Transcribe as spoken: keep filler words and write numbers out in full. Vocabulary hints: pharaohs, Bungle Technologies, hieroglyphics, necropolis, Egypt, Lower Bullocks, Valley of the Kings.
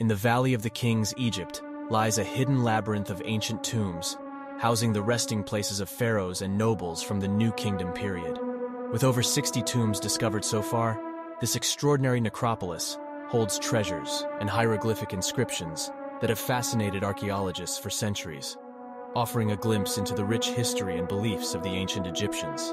In the Valley of the Kings, Egypt, lies a hidden labyrinth of ancient tombs, housing the resting places of pharaohs and nobles from the New Kingdom period. With over sixty tombs discovered so far, this extraordinary necropolis holds treasures and hieroglyphic inscriptions that have fascinated archaeologists for centuries, offering a glimpse into the rich history and beliefs of the ancient Egyptians.